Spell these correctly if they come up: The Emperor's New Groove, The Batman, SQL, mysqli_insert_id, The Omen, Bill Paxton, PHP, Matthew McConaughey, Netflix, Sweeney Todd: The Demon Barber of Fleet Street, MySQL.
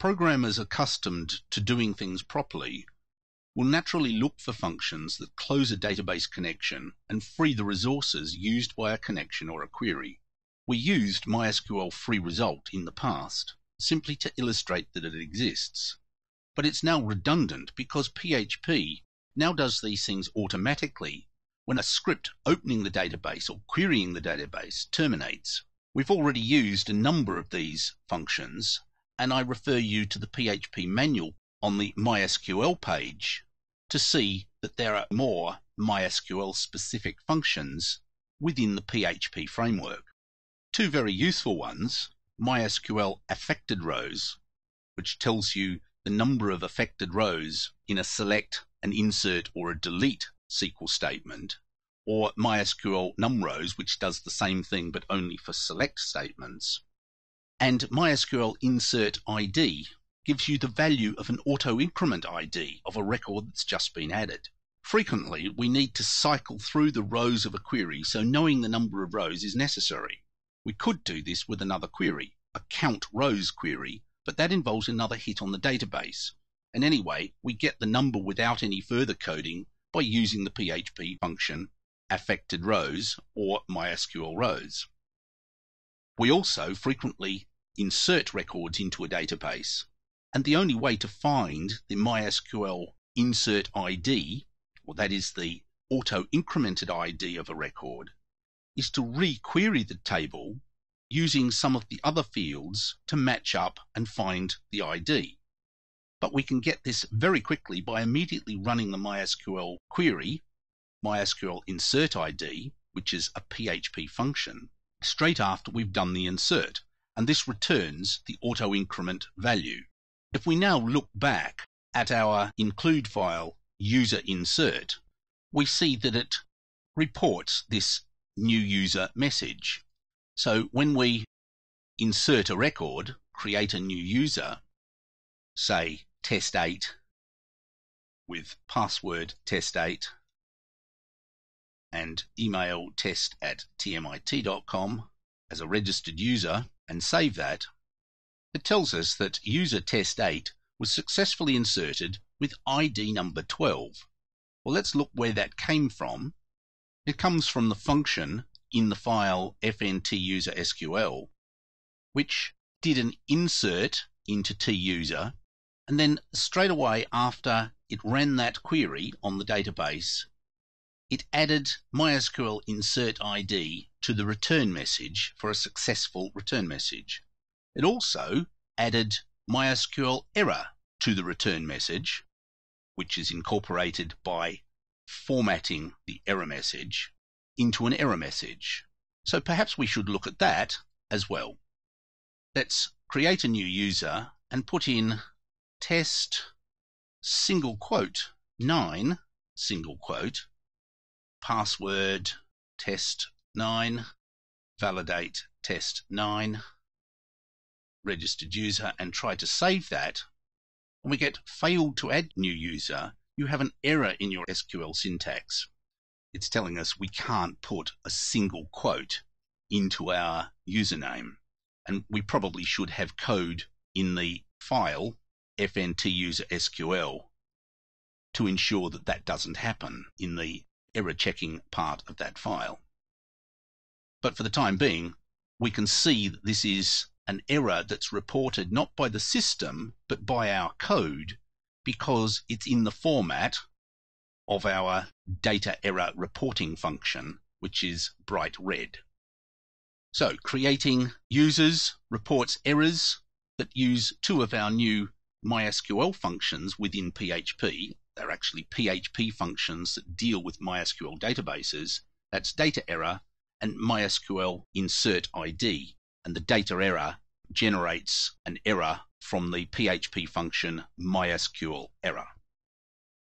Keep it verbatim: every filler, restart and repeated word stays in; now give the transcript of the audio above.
Programmers accustomed to doing things properly will naturally look for functions that close a database connection and free the resources used by a connection or a query. We used MySQL free result in the past simply to illustrate that it exists, but it's now redundant because P H P now does these things automatically when a script opening the database or querying the database terminates. We've already used a number of these functions, and I refer you to the P H P manual on the MySQL page to see that there are more MySQL specific functions within the P H P framework. Two very useful ones, MySQL affected rows, which tells you the number of affected rows in a select, an insert or a delete S Q L statement, or MySQL num rows, which does the same thing but only for select statements, and MySQL insert I D gives you the value of an auto increment I D of a record that's just been added. Frequently we need to cycle through the rows of a query, so knowing the number of rows is necessary. We could do this with another query, a count rows query, but that involves another hit on the database. And anyway, we get the number without any further coding by using the P H P function affected rows or MySQL rows. We also frequently insert records into a database, and the only way to find the MySQL insert I D, or that is the auto-incremented I D of a record, is to re-query the table using some of the other fields to match up and find the I D. But we can get this very quickly by immediately running the MySQL query, MySQL insert I D, which is a P H P function, straight after we've done the insert, and this returns the auto-increment value. If we now look back at our include file user insert, we see that it reports this new user message. So when we insert a record, create a new user, say test eight with password test eight and email test at t m i t dot com as a registered user, and save that, it tells us that user test eight was successfully inserted with I D number twelve. Well, let's look where that came from. It comes from the function in the file fnt user S Q L, which did an insert into tuser, and then straight away after it ran that query on the database, it added MySQL insert I D to the return message for a successful return message. It also added MySQL error to the return message, which is incorporated by formatting the error message into an error message. So perhaps we should look at that as well. Let's create a new user and put in test single quote nine single quote password test nine validate test nine registered user and try to save that, and we get failed to add new user. You have an error in your S Q L syntax. It's telling us we can't put a single quote into our username, and we probably should have code in the file fnt user S Q L to ensure that that doesn't happen in the error checking part of that file. But for the time being, we can see that this is an error that's reported not by the system but by our code, because it's in the format of our data error reporting function, which is bright red. So creating users reports errors that use two of our new MySQL functions within P H P. They're actually P H P functions that deal with MySQL databases. That's data error and MySQL insert I D. And the data error generates an error from the P H P function MySQL error.